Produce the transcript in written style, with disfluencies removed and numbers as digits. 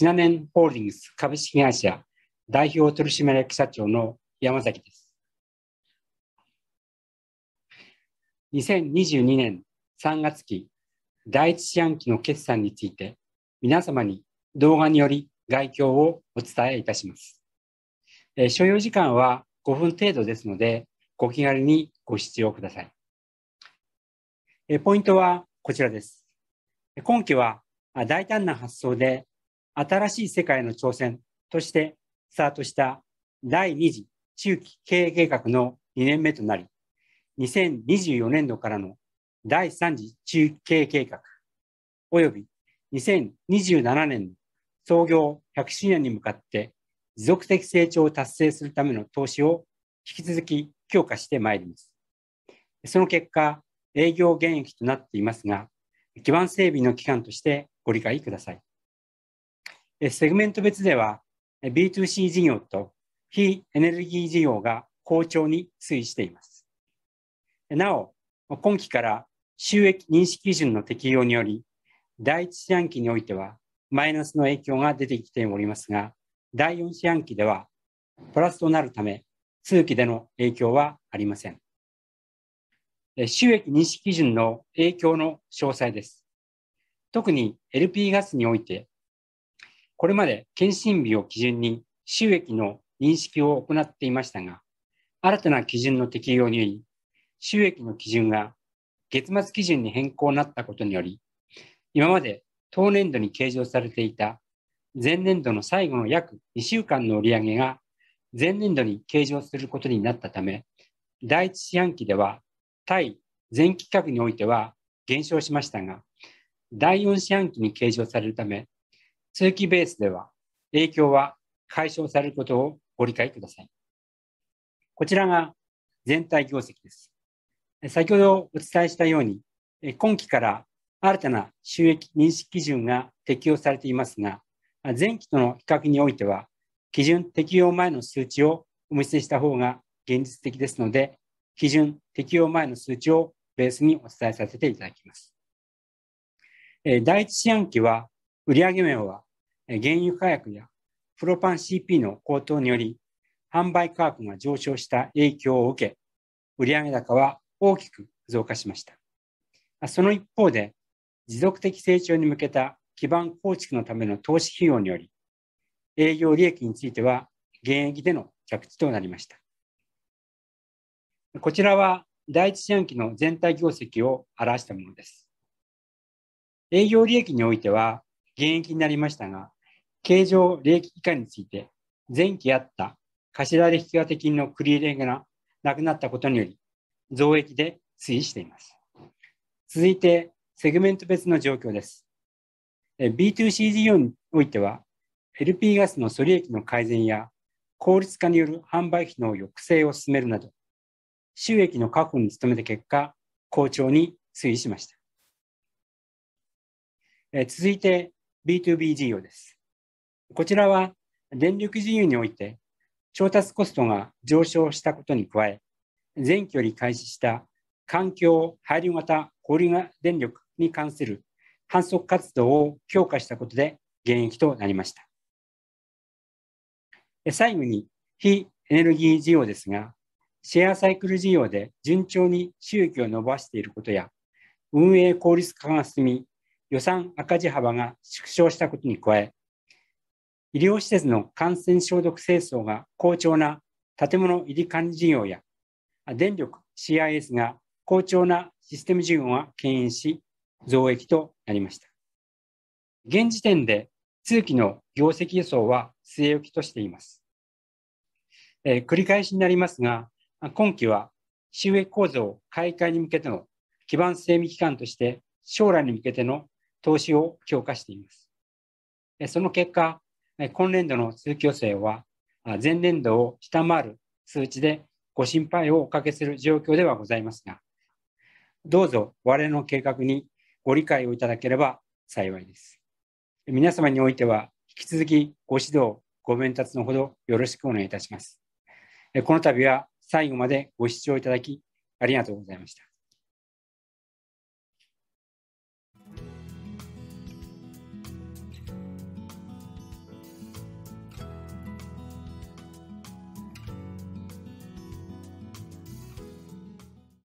シナネンホールディングス株式会社代表取締役社長の山崎です。2022年3月期第一四半期の決算について、皆様に動画により概況をお伝えいたします。所要時間は5分程度ですので、ご気軽にご視聴ください。ポイントはこちらです。今期は大胆な発想で新しい世界の挑戦としてスタートした第2次中期経営計画の2年目となり、2024年度からの第3次中期経営計画および2027年の創業100周年に向かって持続的成長を達成するための投資を引き続き強化してまいります。その結果、営業減益となっていますが、基盤整備の期間としてご理解ください。セグメント別では B2C 事業と非エネルギー事業が好調に推移しています。なお、今期から収益認識基準の適用により、第1四半期においてはマイナスの影響が出てきておりますが、第4四半期ではプラスとなるため、通期での影響はありません。収益認識基準の影響の詳細です。特に LP ガスにおいて、これまで検針日を基準に収益の認識を行っていましたが、新たな基準の適用により、収益の基準が月末基準に変更になったことにより、今まで当年度に計上されていた前年度の最後の約2週間の売上が前年度に計上することになったため、第一四半期では対前期企画においては減少しましたが、第4四半期に計上されるため、通期ベースでは影響は解消されることをご理解ください。こちらが全体業績です。先ほどお伝えしたように、今期から新たな収益認識基準が適用されていますが、前期との比較においては、基準適用前の数値をお見せした方が現実的ですので、基準適用前の数値をベースにお伝えさせていただきます。第一四半期は、売上面は原油価格やプロパン CP の高騰により、販売価格が上昇した影響を受け、売上高は大きく増加しました。その一方で、持続的成長に向けた基盤構築のための投資費用により、営業利益については減益での着地となりました。こちらは第一四半期の全体業績を表したものです。営業利益においては減益になりましたが、経常利益以下について、前期あった頭利引当金の繰り入れがなくなったことにより、増益で推移しています。続いて、セグメント別の状況です。B2C 事業においては、LP ガスの粗利益の改善や効率化による販売費の抑制を進めるなど、収益の確保に努めた結果、好調に推移しました。続いて B2B 事業です。こちらは電力事業において調達コストが上昇したことに加え、前期より開始した環境配慮型小売電力に関する販促活動を強化したことで減益となりました。最後に非エネルギー事業ですが、シェアサイクル事業で順調に収益を伸ばしていることや、運営効率化が進み、予算赤字幅が縮小したことに加え、医療施設の感染消毒清掃が好調な建物入り管理事業や、電力 CIS が好調なシステム事業が牽引し、増益となりました。現時点で通期の業績予想は据え置きとしています。繰り返しになりますが、今期は収益構造改革に向けての基盤整備期間として、将来に向けての投資を強化しています。その結果、今年度の通期予想は前年度を下回る数値でご心配をおかけする状況ではございますが、どうぞ我々の計画にご理解をいただければ幸いです。皆様においては引き続きご指導、ご鞭撻のほどよろしくお願いいたします。この度は最後までご視聴いただきありがとうございました。